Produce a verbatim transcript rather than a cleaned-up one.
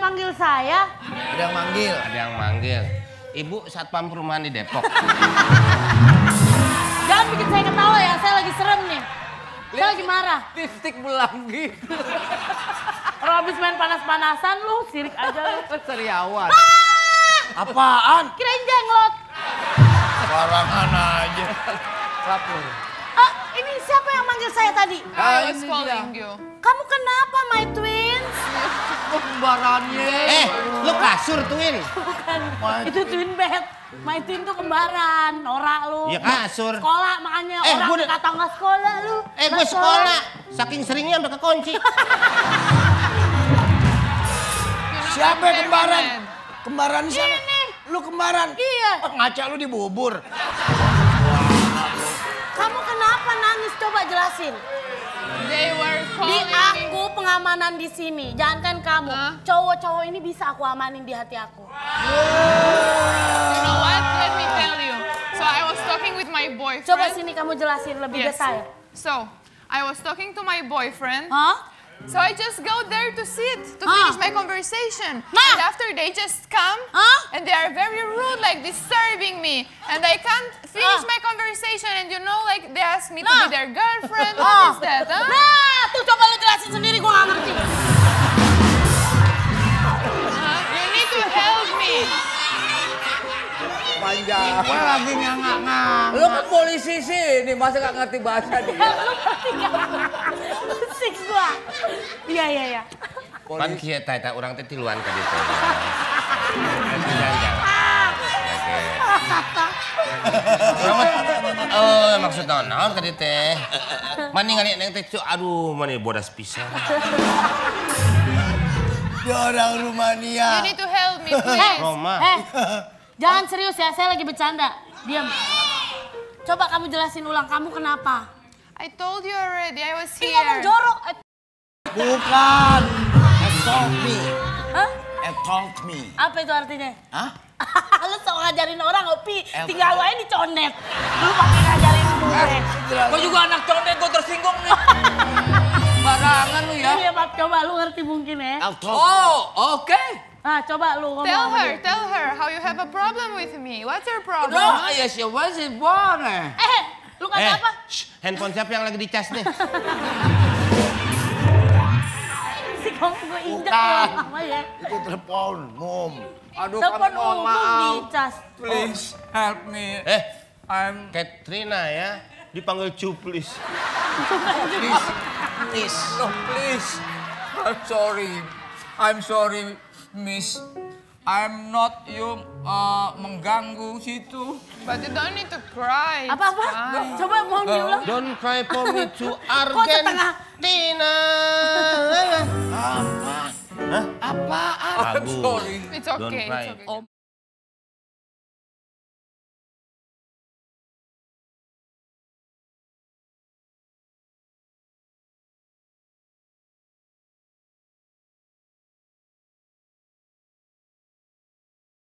yang manggil saya? Ada yang manggil? Ada yang manggil. Ibu satpam perumahan di Depok. Jangan bikin saya ketawa ya, saya lagi serem nih. Saya lagi marah. Lipstick belangi. Kalau habis main panas-panasan lu, sirik aja lu. Seriawan. Ah! Apaan? Kirain jenglot. Barangan aja. Lapor. Ah, ini siapa yang manggil saya tadi? I was calling you. Kamu kenapa, my twins? Kembarannya. Eh, lu kasur twin. Bukan, itu twin bed. My twin tuh kembaran, norak lu. Iya kasur. Sekolah makanya, eh, orang gua kata nggak sekolah lu. Eh, gue sekolah. Saking seringnya sampai kekunci. Siapa yang kembaran? Kembaran siapa? Ini. Lu kembaran? Iya. Oh, ngaca lu dibubur. Kamu kenapa nangis? Coba jelasin. They were calling di aku pengamanan di sini. Jangankan kamu, huh? Cowok-cowok ini bisa aku amanin di hati aku. Wow. You know what? Let me tell you. So I was talking with my boyfriend. Coba sini kamu jelasin lebih yes. detail. So I was talking to my boyfriend. Huh? So I just go there to sit, to huh? finish my conversation. Nah. And after they just come, huh? and they are very rude, like disturbing me. And I can't finish huh? my conversation, and you know, like they ask me nah. to be their girlfriend. What oh. is that, huh? Nah, tuh coba lu jelasin sendiri, gua gak ngerti. Uh, you need to help me. Panjang, gua lagi nganga-nganga. Lu ke polisi sini, masa gak ngerti bahasa dia? Musik gua. Iya iya iya. Pan kieu teh teh urang teh tiluan ka dieu. Eh maksudna naon ka dieu teh? Man ningali neng teh aduh man bodas pisan. Dia orang Rumania. You need to help me please. Roma. Eh. Jangan serius ya, saya lagi bercanda. Diam. Coba kamu jelasin ulang kamu kenapa? I told you already, I was here. Ih, ngomong jorok. Bukan. Assault me. Hah? Assault me. Apa itu artinya? Hah? Lu sok ngajarin orang, Opi. Tinggal lu aja dicondet. Lu pakai ngajarin gue. Gue juga anak condet, gue tersinggung nih. Barangan lu ya. Iya, Pak. Coba lu ngerti mungkin ya. Oh, oke. Ah, coba lu ngomong. Tell her, tell her how you have a problem with me. What's your problem? No, yes, what's it water? Eh, lu kata apa? Handphone siapa yang lagi dicas nih? Si kamu gue injek sama ya. Itu telepon umum. Aduh telepon umum dicas. Please help me. Eh, I'm Katrina ya. Dipanggil Cuplis. Please, please, no please. I'm sorry, I'm sorry, Miss. I'm not you uh, mengganggu situ. But you don't need to cry. Apa-apa? Coba mau diulang. Don't cry for me to Argentina. Apa? Apaan? I'm sorry. It's okay. Don't cry. It's okay.